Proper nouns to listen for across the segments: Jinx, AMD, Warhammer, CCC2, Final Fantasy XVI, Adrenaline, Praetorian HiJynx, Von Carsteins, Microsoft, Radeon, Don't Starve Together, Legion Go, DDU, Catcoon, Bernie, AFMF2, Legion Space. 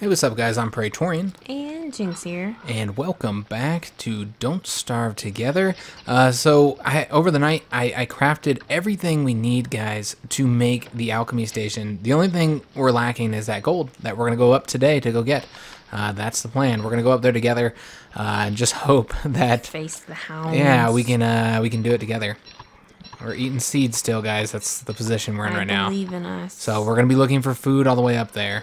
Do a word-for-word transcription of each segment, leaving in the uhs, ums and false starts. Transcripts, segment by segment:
Hey, what's up, guys? I'm Praetorian. And Jinx here. And welcome back to Don't Starve Together. Uh, so, I, over the night, I, I crafted everything we need, guys, to make the alchemy station. The only thing we're lacking is that gold that we're going to go up today to go get. Uh, that's the plan. We're going to go up there together uh, and just hope that... Face the hounds. Yeah, we can, uh, we can do it together. We're eating seeds still, guys. That's the position we're in I right now. I believe in us. So, we're going to be looking for food all the way up there.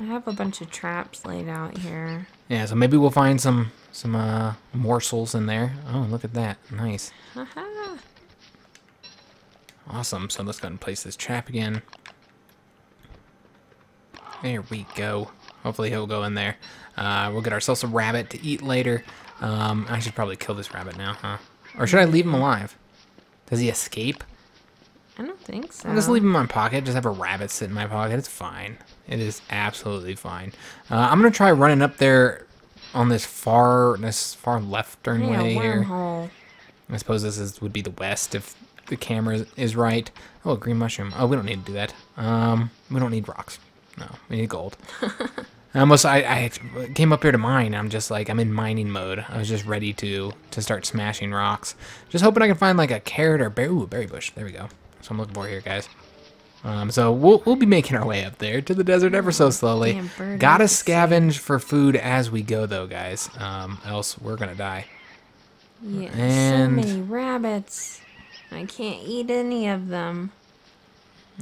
I have a bunch of traps laid out here. Yeah, so maybe we'll find some some uh, morsels in there. Oh, look at that. Nice. Aha. Awesome. So let's go ahead and place this trap again. There we go. Hopefully he'll go in there. Uh, we'll get ourselves a rabbit to eat later. Um, I should probably kill this rabbit now, huh? Or should I leave him alive? Does he escape? I don't think so. I'll just leave him in my pocket. Just have a rabbit sit in my pocket. It's fine. It is absolutely fine. Uh, I'm gonna try running up there on this far, this far left turn yeah, way wormhole. Here. I suppose this is, would be the west if the camera is, is right. Oh, a green mushroom. Oh, we don't need to do that. Um, we don't need rocks. No, we need gold. I almost, I, I came up here to mine. I'm just like, I'm in mining mode. I was just ready to to start smashing rocks. Just hoping I can find like a carrot or berry. Ooh, berry bush. There we go. So I'm looking for here, guys. Um, so we'll we'll be making our way up there to the desert ever so slowly. Damn, gotta scavenge for food as we go, though, guys. Um, else we're gonna die. Yeah, and... so many rabbits. I can't eat any of them.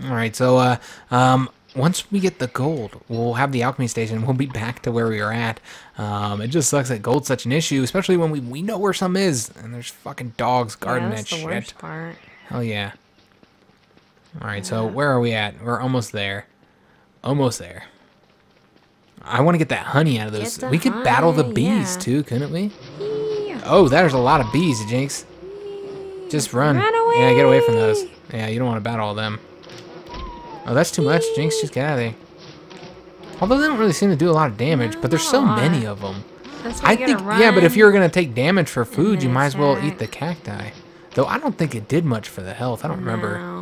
All right, so uh, um, once we get the gold, we'll have the alchemy station. We'll be back to where we were at. Um, it just sucks that gold's such an issue, especially when we we know where some is, and there's fucking dogs guarding yeah, that's that the shit. Worst part. Hell yeah. Alright, so where are we at? We're almost there. Almost there. I want to get that honey out of those. We could honey, battle the bees, yeah. too, couldn't we? Yeah. Oh, there's a lot of bees, Jinx. Yeah. Just run. run away. Yeah, get away from those. Yeah, you don't want to battle all them. Oh, that's too yeah. much. Jinx, just get out of there. Although they don't really seem to do a lot of damage, but there's so many of them. That's I think, run. yeah, but if you're going to take damage for food, you might as well eat the cacti. Though I don't think it did much for the health. I don't no. remember.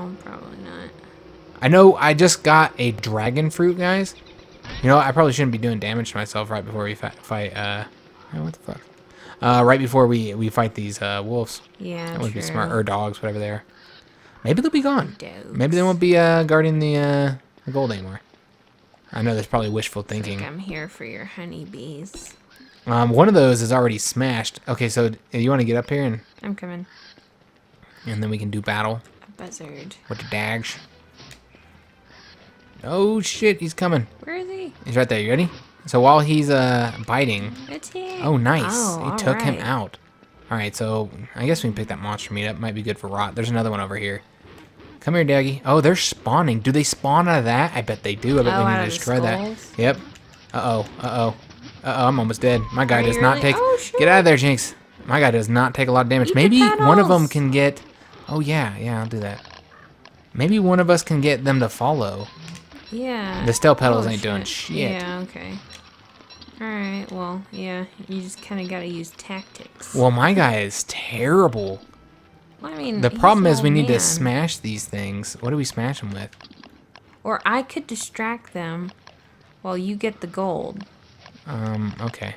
I know I just got a dragon fruit, guys. You know, I probably shouldn't be doing damage to myself right before we fight, fight uh, what the fuck? Uh, right before we, we fight these uh, wolves. Yeah, That would true. be smart. Or dogs, whatever they are. Maybe they'll be gone. Dogs. Maybe they won't be uh, guarding the, uh, the gold anymore. I know there's probably wishful thinking. I think I'm here for your honeybees. Um, one of those is already smashed. Okay, so you want to get up here and... I'm coming. And then we can do battle. A buzzard. With the dags. Oh shit, he's coming. Where is he? He's right there, you ready? So while he's uh biting. It's him. Oh nice. Oh, he took right. him out. Alright, so I guess we can pick that monster meat up. Might be good for rot. There's another one over here. Come here, doggy. Oh, they're spawning. Do they spawn out of that? I bet they do. I bet oh, we need to destroy that. Yep. Uh oh. Uh oh. Uh oh, I'm almost dead. My guy Are does not really? take oh, Get out of there, Jinx. My guy does not take a lot of damage. Eat Maybe one of them can get Oh yeah, yeah, I'll do that. Maybe one of us can get them to follow. Yeah. The stale petals oh, ain't shit. doing shit. Yeah, okay. Alright, well, yeah, you just kind of got to use tactics. Well, my guy is terrible. Well, I mean, the problem is we man. need to smash these things. What do we smash them with? Or I could distract them while you get the gold. Um, okay.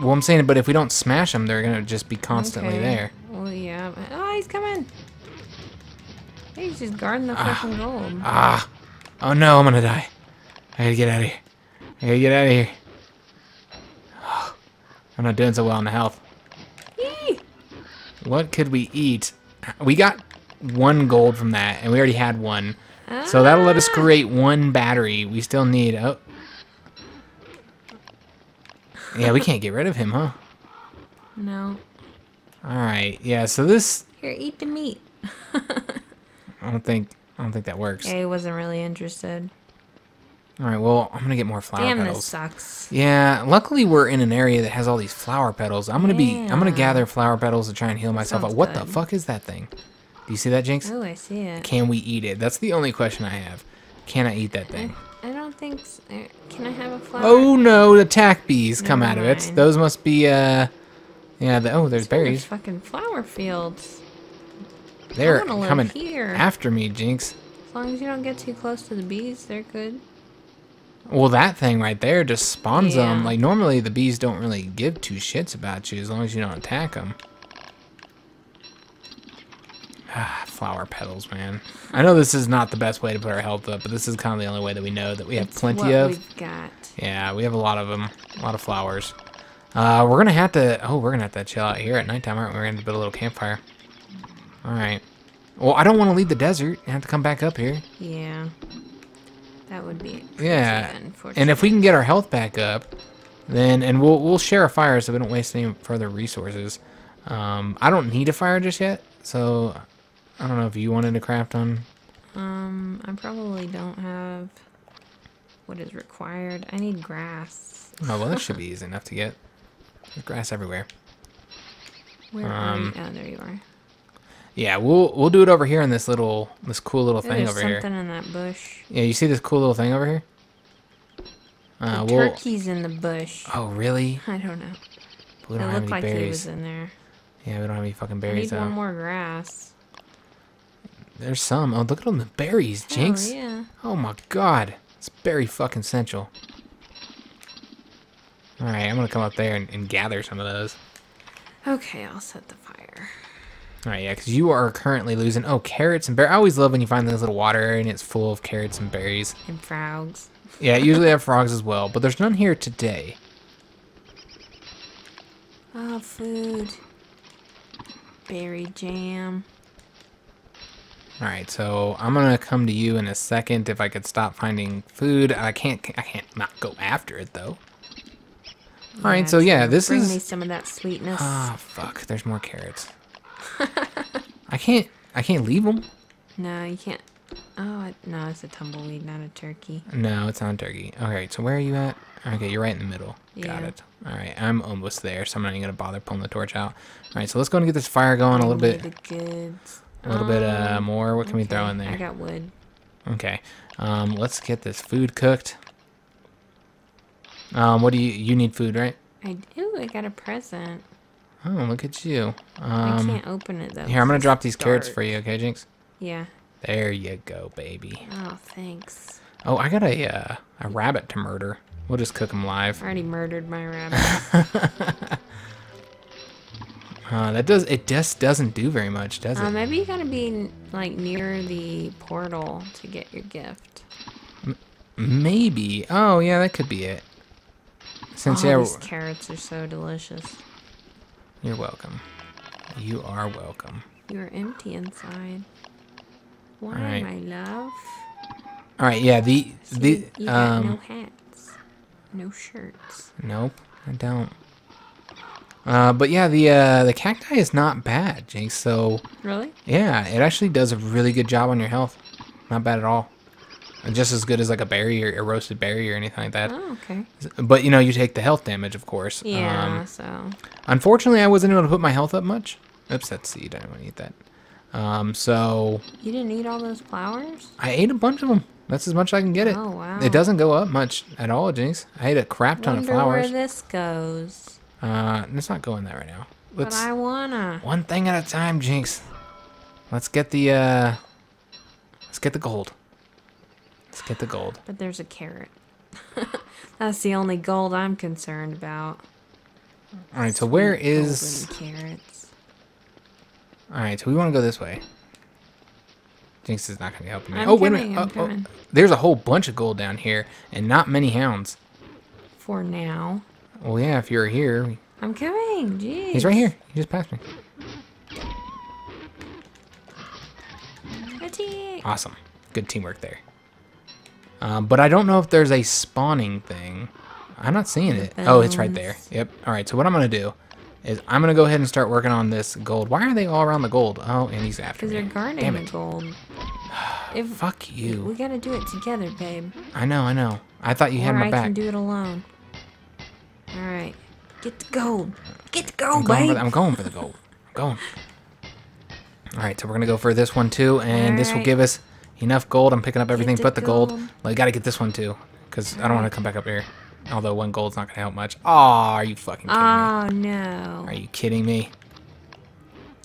Well, I'm saying, but if we don't smash them, they're going to just be constantly okay. there. Well, yeah. But, oh, he's coming. He's just guarding the ah, fucking gold. Ah! Oh no, I'm gonna die. I gotta get out of here. I gotta get out of here. Oh, I'm not doing so well on the health. Yee. What could we eat? We got one gold from that, and we already had one. Ah. So that'll let us create one battery. We still need... Oh. Yeah, we can't get rid of him, huh? No. Alright, yeah, so this... Here, eat the meat. I don't think I don't think that works. Yeah, he wasn't really interested. All right, well, I'm gonna get more flower Damn, petals. This sucks. Yeah, luckily we're in an area that has all these flower petals. I'm gonna yeah. be I'm gonna gather flower petals to try and heal myself up. What good. the fuck is that thing? Do you see that, Jinx? Oh, I see it. Can we eat it? That's the only question I have. Can I eat that thing? I, I don't think. So. Can I have a flower? Oh no, the attack bees come Never out mind. of it. Those must be. uh... Yeah. The, oh, there's it's berries. Fucking flower fields. They're coming here. after me, Jinx. As long as you don't get too close to the bees, they're good. Well, that thing right there just spawns yeah. them. Like, normally the bees don't really give two shits about you as long as you don't attack them. Ah, flower petals, man. I know this is not the best way to put our health up, but this is kind of the only way that we know that we have it's plenty what of. We've got. Yeah, we have a lot of them. A lot of flowers. Uh, we're going to have to... Oh, we're going to have to chill out here at nighttime, aren't we? We're going to have to build a little campfire. All right. Well, I don't want to leave the desert and have to come back up here. Yeah. That would be... Yeah. And if we can get our health back up, then... And we'll, we'll share a fire so we don't waste any further resources. Um, I don't need a fire just yet, so... I don't know if you wanted to craft on. Um, I probably don't have what is required. I need grass. Oh, well, that should be easy enough to get. There's grass everywhere. Where um, are you? Oh, there you are. Yeah, we'll we'll do it over here in this little, this cool little there thing over here. There's something in that bush. Yeah, you see this cool little thing over here? Uh, the we'll... turkey's in the bush. Oh, really? I don't know. But we don't it have looked any like berries. He was in there. Yeah, we don't have any fucking berries. I need though. One more grass. There's some. Oh, look at all the berries, Jinx. Oh, yeah. Oh, my God. It's berry fucking central. All right, I'm going to come up there and, and gather some of those. Okay, I'll set the fire. All right, yeah, because you are currently losing... Oh, carrots and berries. I always love when you find this little water area and it's full of carrots and berries. And frogs. Yeah, it usually have frogs as well, but there's none here today. Oh, food. Berry jam. Alright, so I'm gonna come to you in a second if I could stop finding food. I can't I can't not go after it though. Yeah, Alright, so yeah, this bring is bring me some of that sweetness. Ah, oh, fuck, there's more carrots. I can't I can't leave them. No, you can't. Oh, no, it's a tumbleweed, not a turkey. No, it's not a turkey. Alright, so where are you at? Okay, you're right in the middle. Yeah. Got it. Alright, I'm almost there, so I'm not even gonna bother pulling the torch out. Alright, so let's go and get this fire going I a little bit. The goods. A little um, bit uh, more. What can okay. we throw in there? I got wood. Okay. Um, let's get this food cooked. Um, what do you... You need food, right? I do. I got a present. Oh, look at you. Um, I can't open it, though. Here, I'm going to drop these start. carrots for you, okay, Jinx? Yeah. There you go, baby. Oh, thanks. Oh, I got a, uh, a rabbit to murder. We'll just cook them live. I already murdered my rabbit. Uh, that does it just doesn't do very much, does it? Uh, maybe you gotta be like near the portal to get your gift. M maybe. Oh yeah, that could be it. Since oh, yeah, these carrots are so delicious. You're welcome. You are welcome. You're empty inside. Why, right. my love? All right. Yeah. The See, the you um. No hats. No shirts. Nope. I don't. Uh, but yeah, the uh, the cacti is not bad, Jinx. So really, yeah, it actually does a really good job on your health. Not bad at all. And just as good as like a berry or a roasted berry or anything like that. Oh, okay. But you know, you take the health damage, of course. Yeah. Um, so unfortunately, I wasn't able to put my health up much. Oops, that's seed. I didn't want to eat that. Um, so you didn't eat all those flowers? I ate a bunch of them. That's as much as I can get it. Oh wow. It doesn't go up much at all, Jinx. I ate a crap ton Wonder of flowers. Where this goes. Uh, let's not go in that right now. Let's, but I wanna. One thing at a time, Jinx. Let's get the, uh, let's get the gold. Let's get the gold. But there's a carrot. That's the only gold I'm concerned about. Alright, so where is... carrots. Alright, so we want to go this way. Jinx is not going to be helping me. I'm oh, coming, wait a minute. Oh, oh. There's a whole bunch of gold down here, and not many hounds. For now. Well, yeah, if you're here. I'm coming, jeez. He's right here. He just passed me. Attack. Awesome. Good teamwork there. Um, but I don't know if there's a spawning thing. I'm not seeing it. Oh, it's right there. Yep. All right, so what I'm going to do is I'm going to go ahead and start working on this gold. Why are they all around the gold? Oh, and he's after me. Because they're guarding the gold. If, Fuck you. We got to do it together, babe. I know, I know. I thought you or had my I back. I can do it alone. All right, get the gold. Get the gold, babe. The, I'm going for the gold. I'm going. All right, so we're gonna go for this one too, and right. this will give us enough gold. I'm picking up everything the but the gold. gold. Well, I gotta get this one too, because I don't want to come back up here. Although one gold's not gonna help much. Oh, are you fucking kidding oh, me? Oh no. Are you kidding me?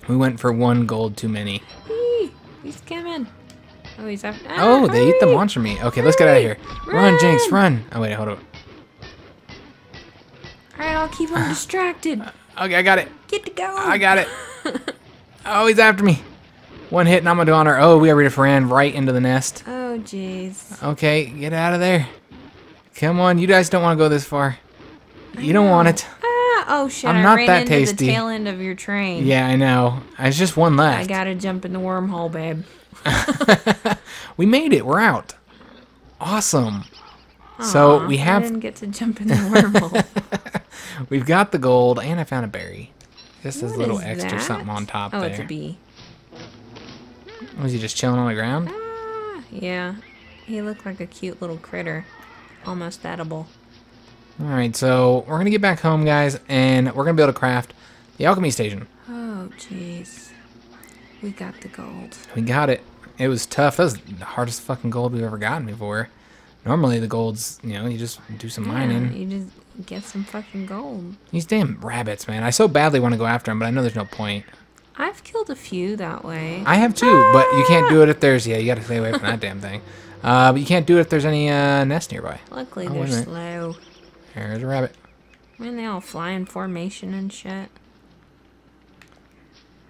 We went for one gold too many. Eee, he's coming. Oh, he's after. Ah, oh, they hurry. eat the monster meat. Okay, hurry. let's get out of here. Run, run, Jinx, run. Oh, wait, hold up. All right, I'll keep him uh, distracted. Uh, okay, I got it. Get to go. I got it. Oh, he's after me. One hit and I'm gonna go on her. Oh, we already ran right into the nest. Oh, jeez. Okay, get out of there. Come on, you guys don't want to go this far. I you know. don't want it. Ah, oh shit! I'm not I ran that into tasty. The tail end of your train. Yeah, I know. It's just one left. I gotta jump in the wormhole, babe. We made it. We're out. Awesome. Aww, so we have. I didn't get to jump in the wormhole. We've got the gold, and I found a berry. Just this little extra that? something on top oh, there. Oh, it's a bee. Was he just chilling on the ground? Ah, yeah. He looked like a cute little critter. Almost edible. Alright, so we're going to get back home, guys, and we're going to be able to craft the alchemy station. Oh, jeez. We got the gold. We got it. It was tough. That was the hardest fucking gold we've ever gotten before. Normally, the gold's, you know, you just do some yeah, mining. You just get some fucking gold. These damn rabbits, man. I so badly want to go after them, but I know there's no point. I've killed a few that way. I have too, ah! But you can't do it if there's... Yeah, you gotta stay away from that damn thing. Uh, but you can't do it if there's any uh, nests nearby. Luckily, oh, they're slow. There's a rabbit. Man, they all fly in formation and shit.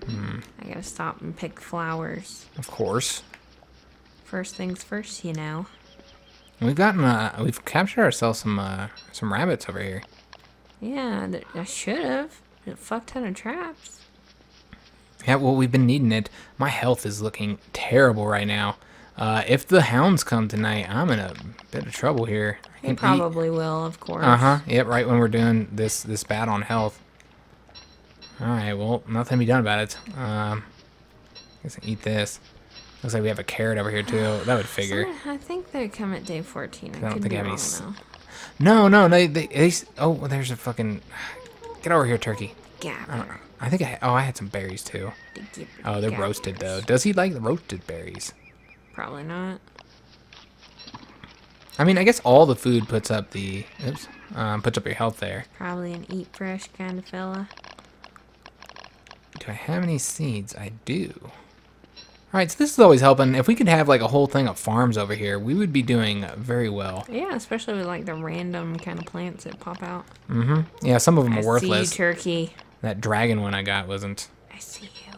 Hmm. I gotta stop and pick flowers. Of course. First things first, you know. We've gotten... Uh, we've captured ourselves some uh, some rabbits over here. Yeah, I should have. A fuck ton of traps. Yeah, well, we've been needing it. My health is looking terrible right now. Uh, if the hounds come tonight, I'm in a bit of trouble here. They probably eat. will, of course. Uh-huh. Yep, right when we're doing this this bad on health. All right, well, nothing to be done about it. Um, I guess I can eat this. Looks like we have a carrot over here, too. That would figure. So I think they come at day fourteen. I, I don't think I have any... No, no, they, they, they... Oh, there's a fucking... Get over here, turkey. Gap. I don't know. I think I, oh, I had some berries too. Oh, they're roasted though. Does he like the roasted berries? Probably not. I mean, I guess all the food puts up the, oops, um, puts up your health there. Probably an eat fresh kind of fella. Do I have any seeds? I do. All right, so this is always helping. If we could have like a whole thing of farms over here, we would be doing very well. Yeah, especially with like the random kind of plants that pop out. Mm-hmm. Yeah, some of them I are worthless. See you, turkey. That dragon one I got wasn't. I see you.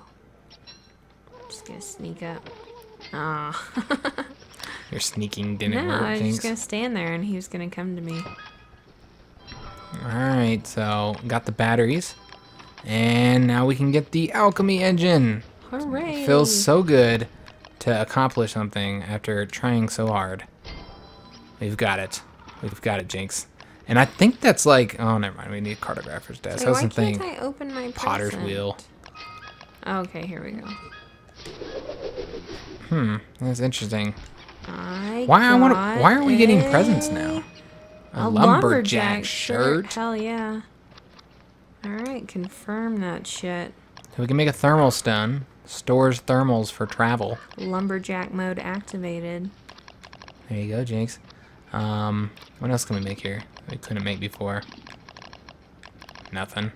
I'm just gonna sneak up. Aw. Your sneaking didn't no, work. No, I was Jinx. just gonna stand there and he was gonna come to me. Alright, so got the batteries. And now we can get the alchemy engine. Hooray. It feels so good to accomplish something after trying so hard. We've got it. We've got it, Jinx. And I think that's like, oh, never mind. We need a cartographer's desk. Wait, why can't I open my present? Potter's wheel. Okay, here we go. Hmm, that's interesting. I why I want to? Why are we getting presents now? A, a lumberjack, lumberjack shirt. shirt. Hell yeah! All right, confirm that shit. So we can make a thermal stun. Stores thermals for travel. Lumberjack mode activated. There you go, Jinx. Um, what else can we make here? We couldn't make before. Nothing.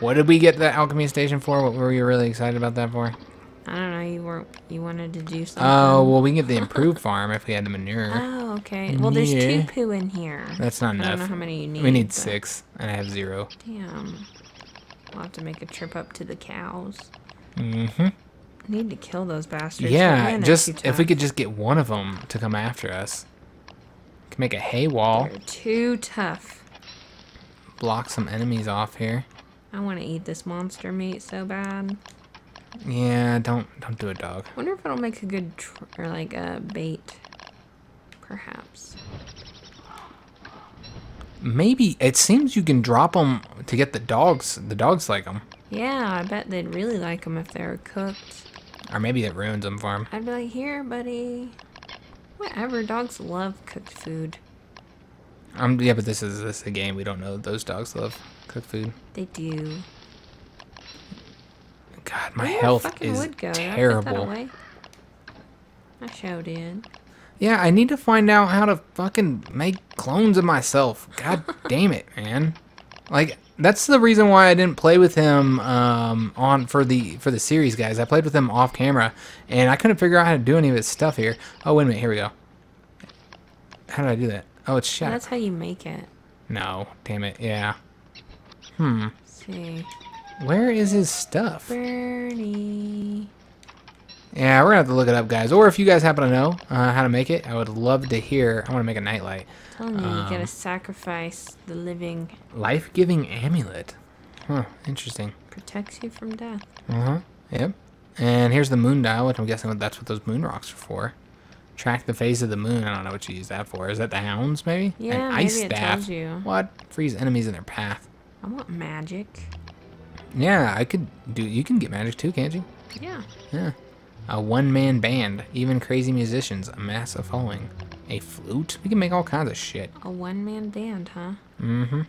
What did we get the alchemy station for? What were you really excited about that for? I don't know. You weren't. You wanted to do something. Oh well, we can get the improved farm if we had the manure. Oh okay. Well, there's yeah. two poo in here. That's not enough. I don't know how many you need. We need but... six, and I have zero. Damn. We'll have to make a trip up to the cows. Mm-hmm. Need to kill those bastards. Yeah. Just if we could just get one of them to come after us. Can make a hay wall. They're too tough. Block some enemies off here. I want to eat this monster meat so bad. Yeah, don't don't do it, dog. Wonder if it'll make a good tr or like a bait, perhaps. Maybe it seems you can drop them to get the dogs. The dogs like them. Yeah, I bet they'd really like them if they were cooked. Or maybe it ruins them for them. I'd be like, here, buddy. Whatever, dogs love cooked food. Um, yeah, but this is this is a game. We don't know that those dogs love cooked food. They do. God, my Where health is terrible. I, I sure did. Yeah, I need to find out how to fucking make clones of myself. God damn it, man. Like, that's the reason why I didn't play with him um, on for the for the series, guys. I played with him off camera, and I couldn't figure out how to do any of his stuff here. Oh, wait a minute. Here we go. How did I do that? Oh, it's shot. That's how you make it. No, damn it. Yeah. Hmm. Let's see. Where is his stuff? Bernie. Yeah, we're going to have to look it up, guys. Or if you guys happen to know uh, how to make it, I would love to hear. I want to make a nightlight. I'm telling you, um, you got to sacrifice the living. Life-giving amulet. Huh, interesting. Protects you from death. Uh-huh, yep. And here's the moon dial, which I'm guessing that's what those moon rocks are for. Track the phase of the moon. I don't know what you use that for. Is that the hounds, maybe? Yeah, An maybe ice it staff. Tells you. What? Freeze enemies in their path. I want magic. Yeah, I could do... You can get magic too, can't you? Yeah. Yeah. A one-man band. Even crazy musicians. A massive following. A flute? We can make all kinds of shit. A one-man band, huh? Mm-hmm.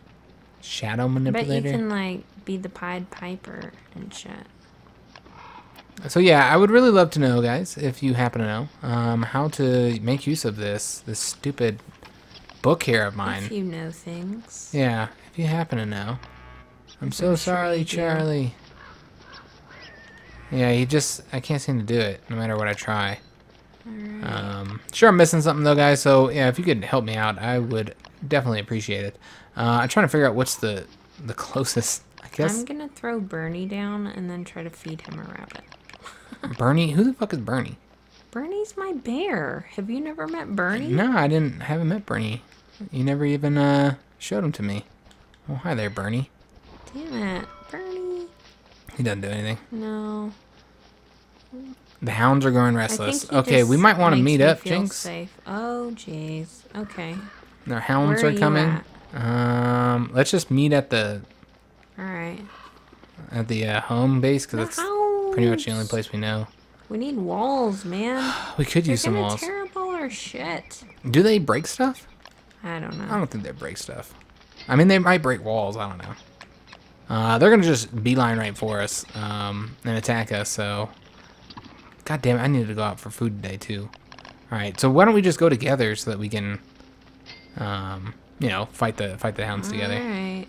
Shadow manipulator. But you can, like, be the Pied Piper and shit. So, yeah, I would really love to know, guys, if you happen to know, um, how to make use of this, this stupid book here of mine. If you know things. Yeah, if you happen to know. I'm so sorry, Charlie. Yeah, he just... I can't seem to do it, no matter what I try. Right. Um, sure, I'm missing something, though, guys. So, yeah, if you could help me out, I would definitely appreciate it. Uh, I'm trying to figure out what's the, the closest, I guess. I'm going to throw Bernie down and then try to feed him a rabbit. Bernie? Who the fuck is Bernie? Bernie's my bear. Have you never met Bernie? No, I didn't. I haven't met Bernie. You never even uh, showed him to me. Oh, hi there, Bernie. Damn it. Bernie. He doesn't do anything. No. The hounds are going restless. Okay, we might want to meet up, Jinx. Safe. Oh, jeez. Okay. The hounds are coming. Um, let's just meet at the... All right. At the uh, home base, because that's pretty much the only place we know. We need walls, man. We could use some walls. They're gonna tear up all our shit. Do they break stuff? I don't know. I don't think they break stuff. I mean, they might break walls. I don't know. Uh, they're gonna just beeline right for us um, and attack us, so... God damn it, I needed to go out for food today, too. Alright, so why don't we just go together so that we can, um, you know, fight the fight the hounds All together. Alright.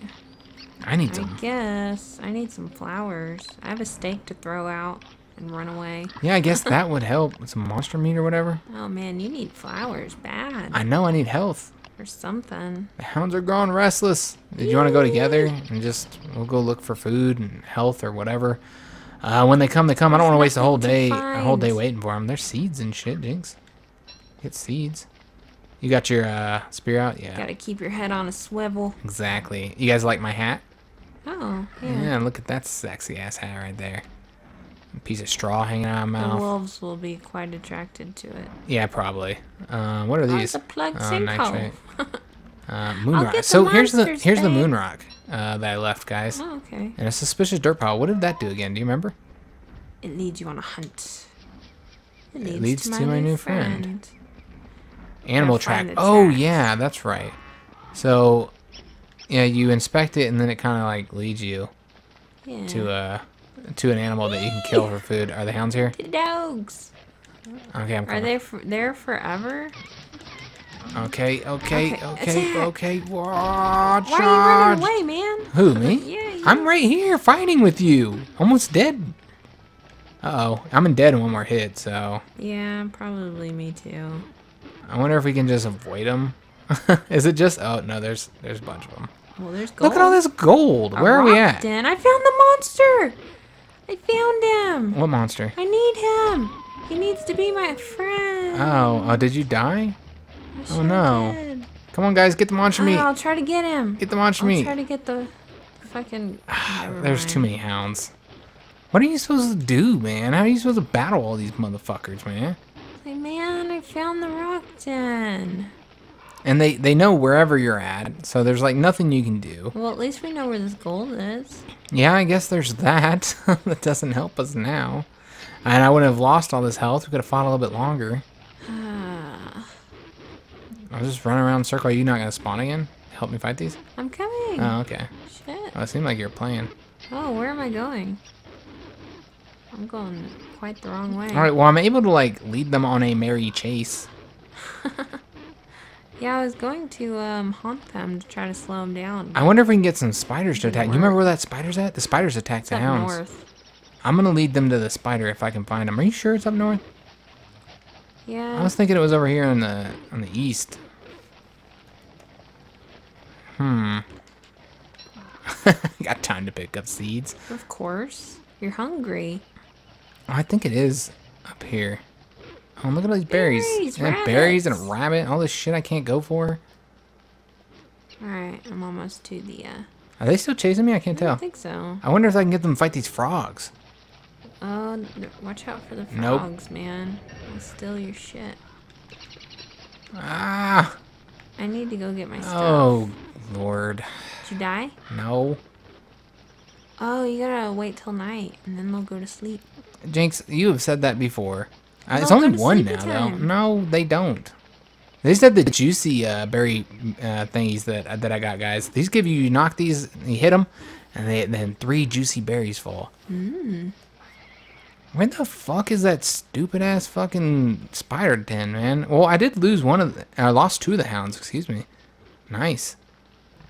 I need some. I guess. I need some flowers. I have a steak to throw out and run away. Yeah, I guess that would help. Some monster meat or whatever. Oh, man, you need flowers bad. I know, I need health. Or something. The hounds are growing restless. Did Yay. you want to go together and just, we'll go look for food and health or whatever. Uh, when they come, they come. There's I don't want to waste a whole day, a whole day waiting for them. There's seeds and shit, Jinx. Get seeds. You got your uh, spear out, yeah. Gotta keep your head on a swivel. Exactly. You guys like my hat? Oh, yeah. Yeah, look at that sexy ass hat right there. A piece of straw hanging out of my mouth. The wolves will be quite attracted to it. Yeah, probably. Uh, what are these? Oh, it's a plug sinkhole. Uh, moonrock. So here's the here's the moonrock uh, that I left, guys. Oh, okay. And a suspicious dirt pile. What did that do again? Do you remember? It leads you on a hunt. It leads, it leads to, my to my new friend. friend. Animal track. Oh yeah, that's right. So yeah, you inspect it and then it kind of like leads you yeah. to a to an animal that you can kill for food. Are the hounds here? The dogs. Okay, I'm coming. Are they for, there forever? Okay, okay, okay, okay. okay. Whoa, Why charge. are you running away, man? Who, me? Yeah, yeah. I'm right here fighting with you. Almost dead. Uh-oh. I'm in dead in one more hit, so... Yeah, probably me too. I wonder if we can just avoid them. Is it just... Oh, no, there's there's a bunch of them. Well, there's gold. Look at all this gold. I Where are we at? In. I found the monster. I found him. What monster? I need him. He needs to be my friend. Oh, uh, did you die? Sure oh no! Did. Come on, guys, get the monster oh, meat. I'll try to get him. Get the monster I'll meat. Try to get the fucking. There's mind. too many hounds. What are you supposed to do, man? How are you supposed to battle all these motherfuckers, man? Hey, man, I found the rock den. And they they know wherever you're at, so there's like nothing you can do. Well, at least we know where this gold is. Yeah, I guess there's that. That doesn't help us now. And I wouldn't have lost all this health. We could have fought a little bit longer. I'll just run around in a circle. Are you not gonna spawn again? Help me fight these? I'm coming. Oh, okay. Shit. Oh, it seemed like you were playing. Oh, where am I going? I'm going quite the wrong way. Alright, well, I'm able to, like, lead them on a merry chase. Yeah, I was going to um, haunt them to try to slow them down. I wonder if we can get some spiders to attack. You remember where that spider's at? The spiders attack the hounds. North. I'm going to lead them to the spider if I can find them. Are you sure it's up north? Yeah. I was thinking it was over here on the on the east. Hmm. Got time to pick up seeds. Of course. You're hungry. Oh, I think it is up here. Oh, look at all these berries. Berries, and berries and a rabbit. All this shit I can't go for. Alright, I'm almost to the... Uh... Are they still chasing me? I can't I tell. I think so. I wonder if I can get them to fight these frogs. Oh, watch out for the frogs, nope. man. They'll steal your shit. Ah! I need to go get my stuff. Oh, Lord. Did you die? No. Oh, you gotta wait till night, and then they'll go to sleep. Jinx, you have said that before. Uh, it's only one now, though. No, they don't. They said the juicy uh, berry uh, thingies that uh, that I got, guys. These give you, you knock these, you hit them, and they, then three juicy berries fall. Mm. Where the fuck is that stupid ass fucking spider den, man? Well, I did lose one of, the, I lost two of the hounds. Excuse me. Nice.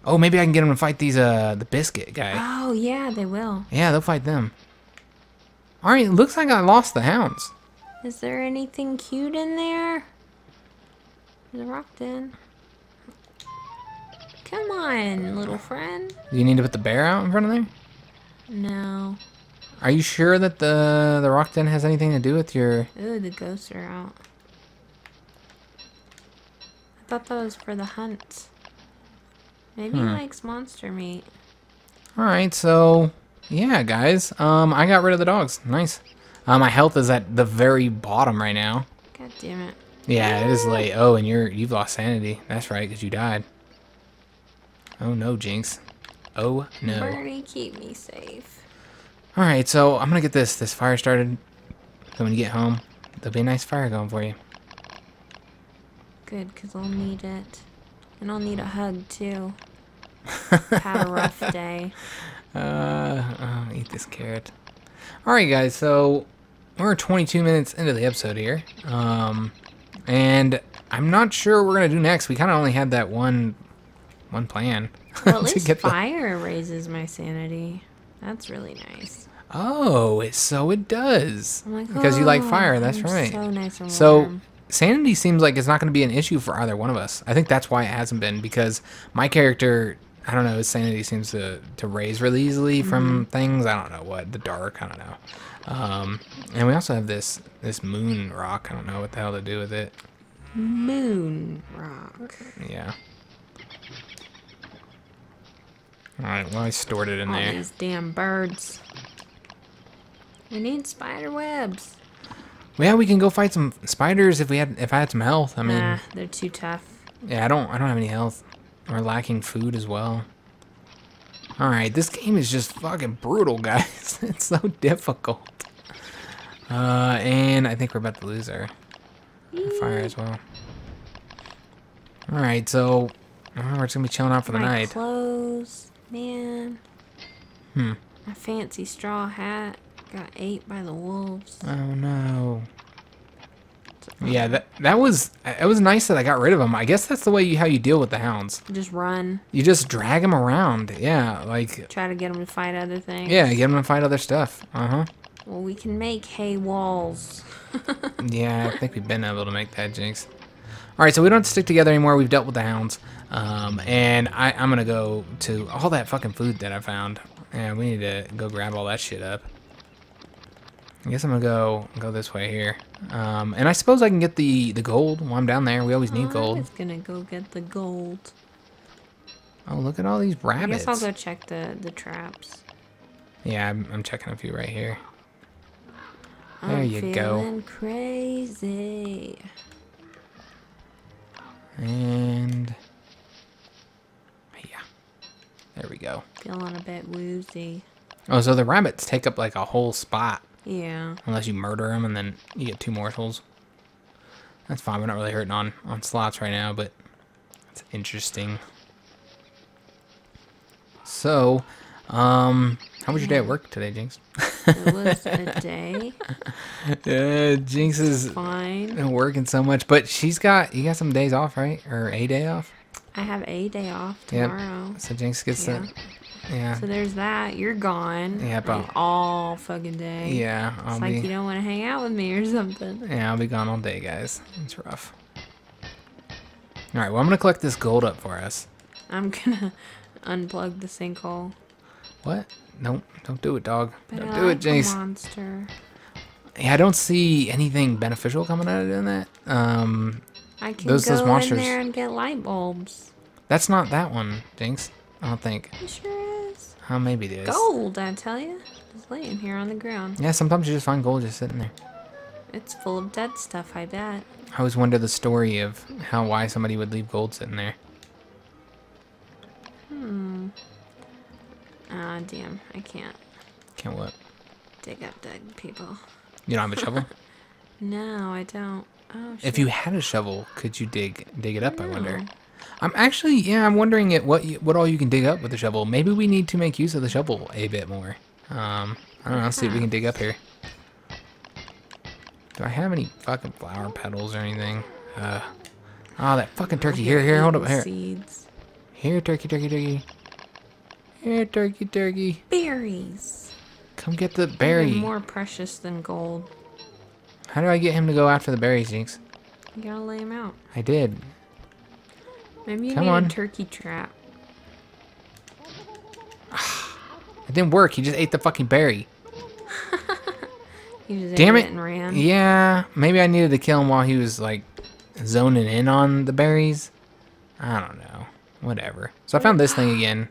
Oh, maybe I can get them to fight these uh the biscuit guy. Oh yeah, they will. Yeah, they'll fight them. All right, looks like I lost the hounds. Is there anything cute in there? There's a rock den. Come on, little friend. Do you need to put the bear out in front of there? No. Are you sure that the the rock den has anything to do with your... Ooh, the ghosts are out. I thought that was for the hunt. Maybe hmm. he likes monster meat. All right, so yeah, guys. Um, I got rid of the dogs. Nice. Uh, my health is at the very bottom right now. God damn it. Yeah, it is late. Oh, and you're, you've lost sanity. That's right, because you died. Oh, no, Jinx. Oh, no. Bernie, keep me safe. All right, so I'm going to get this this fire started. So when you get home, there'll be a nice fire going for you. Good, because I'll need it. And I'll need a hug, too. Had a rough day. Uh, I'll eat this carrot. All right, guys, so... We're twenty-two minutes into the episode here, um, and I'm not sure what we're gonna do next. We kind of only had that one, one plan. Well, at least get fire the... raises my sanity. That's really nice. Oh, it, so it does. I'm like, because oh, you like fire. That's I'm right. So nice and warm. So sanity seems like it's not gonna be an issue for either one of us. I think that's why it hasn't been, because my character, I don't know, his sanity seems to to raise really easily mm-hmm. from things. I don't know what the dark. I don't know. Um, and we also have this, this moon rock. I don't know what the hell to do with it. Moon rock. Yeah. Alright, well I stored it in All there. These damn birds. We need spider webs. Well, yeah, we can go fight some spiders if we had, if I had some health. I mean, nah, they're too tough. Yeah, I don't, I don't have any health. We're lacking food as well. Alright, this game is just fucking brutal, guys. It's so difficult. Uh, and I think we're about to lose our, our fire as well. Alright, so uh, we're just going to be chilling out for the night. My clothes, man. Hmm. My fancy straw hat got ate by the wolves. Oh, no. Yeah, that that was it was nice that I got rid of them. I guess that's the way you how you deal with the hounds. Just run. You just drag them around. Yeah, like try to get them to fight other things. Yeah, get them to fight other stuff. Uh huh. Well, we can make hay walls. Yeah, I think we've been able to make that, Jinx. All right, so we don't stick together anymore. We've dealt with the hounds, um, and I, I'm gonna go to all that fucking food that I found, and we need to go grab all that shit up. I guess I'm gonna go go this way here, um, and I suppose I can get the the gold while I'm down there. We always oh, need gold. I'm just gonna go get the gold. Oh, look at all these rabbits! I guess I'll go check the the traps. Yeah, I'm, I'm checking a few right here. There I'm you go. Feeling crazy. And yeah, there we go. Feeling a bit woozy. Oh, so the rabbits take up like a whole spot. Yeah. Unless you murder them and then you get two morsels. That's fine. We're not really hurting on, on slots right now, but it's interesting. So, Um, how was your day at work today, Jinx? It was a day. Yeah, Jinx is fine. Working so much, but she's got you got some days off, right? Or a day off? I have a day off tomorrow. Yep. So Jinx gets yeah. that. Yeah. So there's that. You're gone. Yeah, like all fucking day. Yeah. I'll it's be... like you don't want to hang out with me or something. Yeah, I'll be gone all day, guys. It's rough. All right. Well, I'm gonna collect this gold up for us. I'm gonna unplug the sinkhole. What? No, don't do it, dog. But don't I do like it, Jinx. Monster. Yeah, I don't see anything beneficial coming out of doing that. Um, I can those, go those monsters. in there and get light bulbs. That's not that one, Jinx. I don't think. It sure is. Oh, maybe it is. Gold, I tell you. Just laying here on the ground. Yeah, sometimes you just find gold just sitting there. It's full of dead stuff, I bet. I always wonder the story of how why somebody would leave gold sitting there. Hmm. Ah, uh, damn. I can't. Can't what? Dig up dead people. You don't have a shovel? No, I don't. Oh, shit. If you had a shovel, could you dig dig it up, I, I wonder? I'm actually, yeah, I'm wondering at what you, what all you can dig up with a shovel. Maybe we need to make use of the shovel a bit more. Um, I don't know. Let's see what we can dig up here. Do I have any fucking flower petals or anything? Uh, oh, that fucking turkey. Here, here, hold up. Here, seeds. Here, turkey, turkey, turkey. Here, turkey, turkey. Berries. Come get the berry. Even more precious than gold. How do I get him to go after the berries, Jinx? You gotta lay him out. I did. Maybe you Come need on. a turkey trap. It didn't work. He just ate the fucking berry. He just Damn ate it. it and ran. Yeah. Maybe I needed to kill him while he was, like, zoning in on the berries. I don't know. Whatever. So I found this thing again.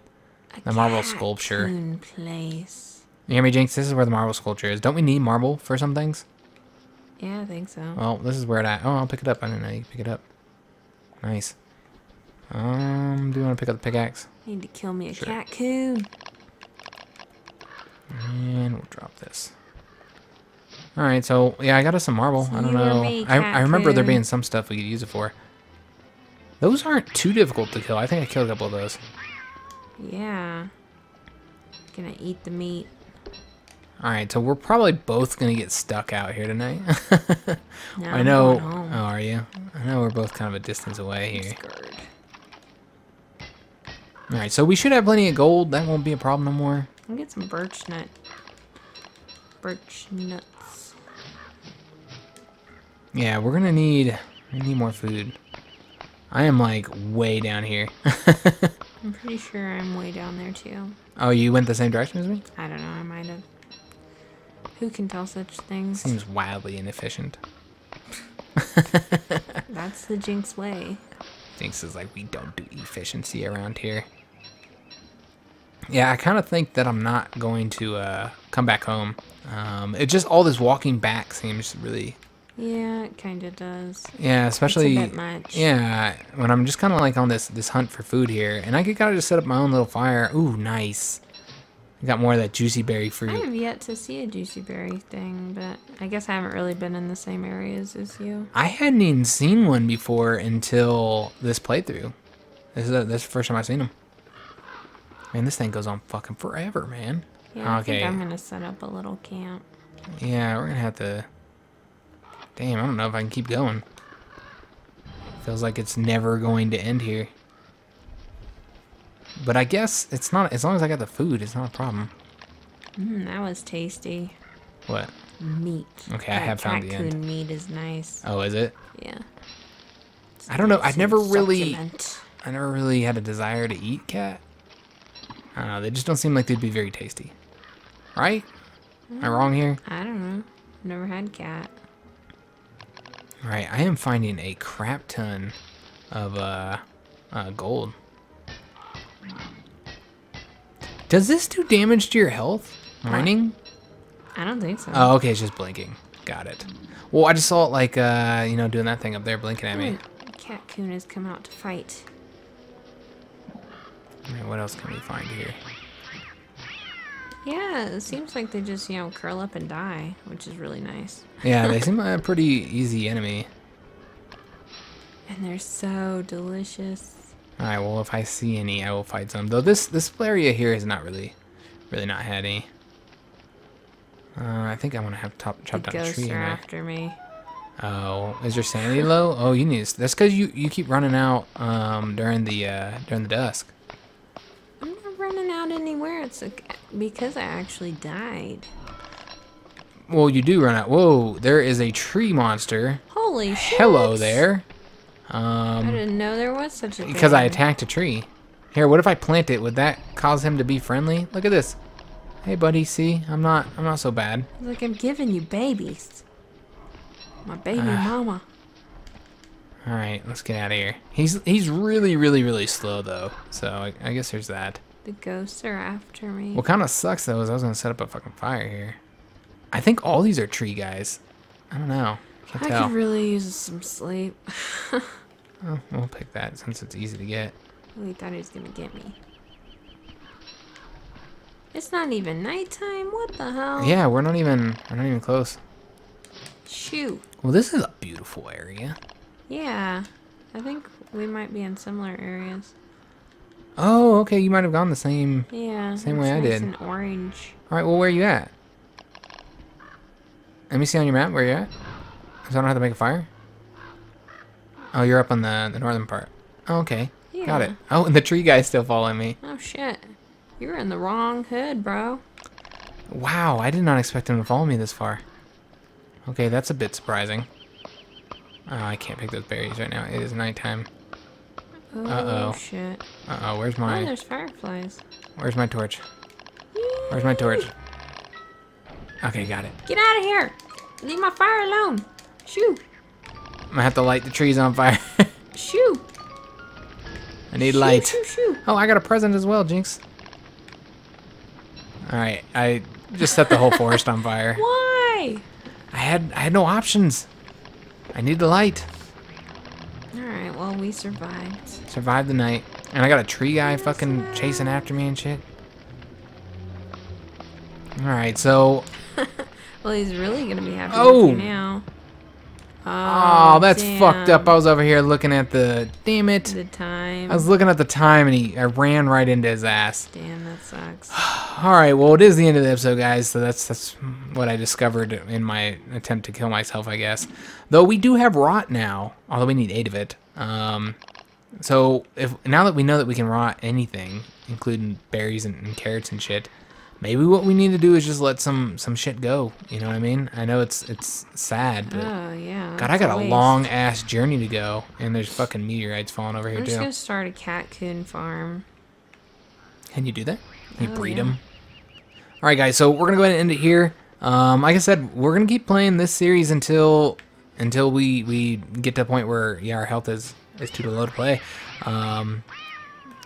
The marble sculpture. Place. You hear me, Jinx? This is where the marble sculpture is. Don't we need marble for some things? Yeah, I think so. Well, this is where it at. Oh, I'll pick it up. I didn't know you could pick it up. Nice. Um, do you want to pick up the pickaxe? Need to kill me a sure. cat-coon. And we'll drop this. All right, so, yeah, I got us some marble. So I don't know. Me, I, I remember there being some stuff we could use it for. Those aren't too difficult to kill. I think I killed a couple of those. Yeah. Gonna eat the meat. Alright, so we're probably both gonna get stuck out here tonight. No, I know. Oh, are you? I know we're both kind of a distance away here. Alright, so we should have plenty of gold. That won't be a problem no more. I'll get some birch nut. Birch nuts. Yeah, we're gonna need. We need more food. I am like way down here. I'm pretty sure I'm way down there too. Oh, you went the same direction as me? I don't know, I might have. Who can tell such things? Seems wildly inefficient. That's the Jinx way. Jinx is like, we don't do efficiency around here. Yeah, I kind of think that I'm not going to uh, come back home. Um, it just all this walking back seems really... Yeah, it kind of does. Yeah, especially. It's a bit much. Yeah, when I'm just kind of like on this this hunt for food here, and I could kind of just set up my own little fire. Ooh, nice. I got more of that juicy berry fruit. I have yet to see a juicy berry thing, but I guess I haven't really been in the same areas as you. I hadn't even seen one before until this playthrough. This is a, this is the first time I've seen them. Man, this thing goes on fucking forever, man. Yeah, okay. I think I'm gonna set up a little camp. Yeah, we're gonna have to. Damn, I don't know if I can keep going. Feels like it's never going to end here. But I guess it's not, as long as I got the food, it's not a problem. Mmm, that was tasty. What? Meat. Okay, that I have found the end. Raccoon meat is nice. Oh, is it? Yeah. It's I don't know, I never really, supplement. I never really had a desire to eat cat. I don't know, they just don't seem like they'd be very tasty. Right? Mm, am I wrong here? I don't know. Never had cat. Alright, I am finding a crap ton of uh, uh, gold. Does this do damage to your health? Mining? I don't think so. Oh, okay, it's just blinking. Got it. Well, I just saw it like, uh, you know, doing that thing up there, blinking at me. Catcoon has come out to fight. Alright, what else can we find here? Yeah, it seems like they just, you know, curl up and die, which is really nice. Yeah, they seem like a pretty easy enemy. And they're so delicious. Alright, well, if I see any, I will fight some. Though this, this area here is not really really not had any. Uh, I think I want to have top chopped down a tree. Ghosts are after me. Oh, is your sanity low? Oh, you need. That's because you you keep running out um during the uh during the dusk. I'm not running out anywhere. It's a, because I actually died. Well, you do run out. Whoa, there is a tree monster. Holy shit! Hello there. Um, I didn't know there was such a thing. Because I attacked a tree. Here, what if I plant it? Would that cause him to be friendly? Look at this. Hey, buddy. See, I'm not. I'm not so bad. Like I'm giving you babies. My baby uh, mama. All right, let's get out of here. He's he's really really really slow though, so I, I guess there's that. The ghosts are after me. What kind of sucks though is I was gonna set up a fucking fire here. I think all these are tree guys. I don't know. Can't I tell. Could really use some sleep. Oh, we'll pick that since it's easy to get. We thought he was gonna get me. It's not even nighttime. What the hell? Yeah, we're not even. We're not even close. Shoot. Well, this is a beautiful area. Yeah, I think we might be in similar areas. Oh, okay. You might have gone the same. Yeah. Same way nice I did. And orange. All right. Well, where are you at? Let me see on your map where you're at. So I don't have to make a fire. Oh, you're up on the the northern part. Oh, okay. Yeah. Got it. Oh, and the tree guy's still following me. Oh shit! You're in the wrong hood, bro. Wow, I did not expect him to follow me this far. Okay, that's a bit surprising. Oh, I can't pick those berries right now. It is nighttime. Oh, uh-oh. Shit. Uh-oh, where's my... Oh, there's fireflies. Where's my torch? Yee! Where's my torch? Okay, got it. Get out of here! Leave my fire alone! Shoo! I'm gonna have to light the trees on fire. Shoo! I need shoo, light. Shoo, shoo. Oh, I got a present as well, Jinx. Alright, I just set the whole forest on fire. Why? I had I had no options. I need the light. All right, well we survived. Survived the night, and I got a tree guy yes, fucking no. chasing after me and shit. All right, so. Well, he's really gonna be happy oh. with you now. Oh, oh that's damn. fucked up. I was over here looking at the damn it. The time. I was looking at the time, and he I ran right into his ass. Damn, that sucks. All right, well it is the end of the episode, guys. So that's that's what I discovered in my attempt to kill myself, I guess. Though we do have rot now, although we need eight of it. Um, so if now that we know that we can rot anything, including berries and, and carrots and shit. Maybe what we need to do is just let some some shit go. You know what I mean? I know it's it's sad, but oh, yeah, God, I got a, a long ass journey to go, and there's fucking meteorites falling over here too. I'm just gonna start a catcoon farm. Can you do that? Can you oh, breed yeah. them? All right, guys. So we're gonna go ahead and end it here. Um, like I said, we're gonna keep playing this series until until we we get to a point where yeah, our health is is too low to play, um,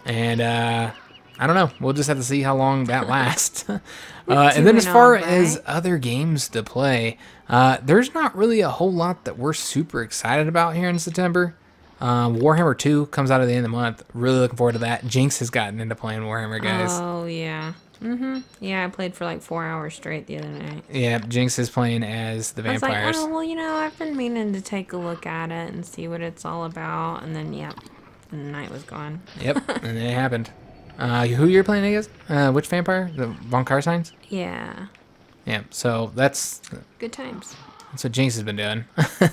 and. uh... I don't know. We'll just have to see how long that lasts. uh, and then as far as other games to play, uh, there's not really a whole lot that we're super excited about here in September. Uh, Warhammer two comes out at the end of the month. Really looking forward to that. Jinx has gotten into playing Warhammer, guys. Oh, yeah. Mm-hmm. Yeah, I played for like four hours straight the other night. Yeah, Jinx is playing as the vampires. I was like, oh, well, you know, I've been meaning to take a look at it and see what it's all about. And then, yep, the night was gone. Yep, and then it happened. Uh, who you're playing, I guess? Uh, which vampire? The Von Carsteins? Yeah. Yeah, so that's... Good times. That's what Jinx has been doing.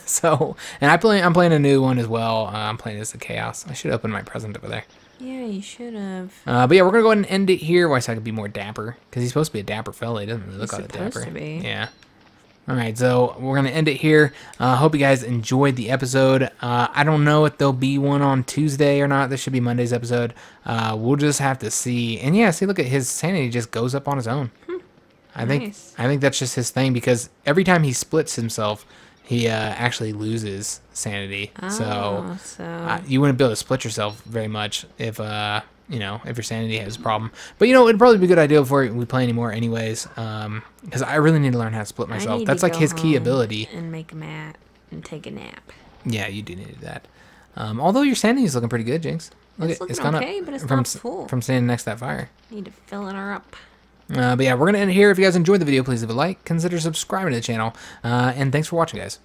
so, and I play, I'm playing a new one as well. Uh, I'm playing as the Chaos. I should open my present over there. Yeah, you should have. Uh, but yeah, we're going to go ahead and end it here. Why so I can be more dapper. Because he's supposed to be a dapper fella. He doesn't really look all that dapper. He's supposed to be. Yeah. All right, so we're going to end it here. I uh, hope you guys enjoyed the episode. Uh, I don't know if there'll be one on Tuesday or not. This should be Monday's episode. Uh, we'll just have to see. And, yeah, see, look at his sanity just goes up on his own. Hmm. I nice. think I think that's just his thing because every time he splits himself, he uh, actually loses sanity. Oh, so so. Uh, you wouldn't be able to split yourself very much if uh, – you know, if your sanity has a problem. But, you know, it'd probably be a good idea before we play anymore anyways. Um, because I really need to learn how to split myself. That's like his key ability. And make a map and take a nap. Yeah, you do need to do that. Um, although your sanity's looking pretty good, Jinx. Look, it's looking okay, but it's not full. From standing next to that fire. Need to fill it up. Uh, but, yeah, we're going to end here. If you guys enjoyed the video, please leave a like. Consider subscribing to the channel. Uh, and thanks for watching, guys.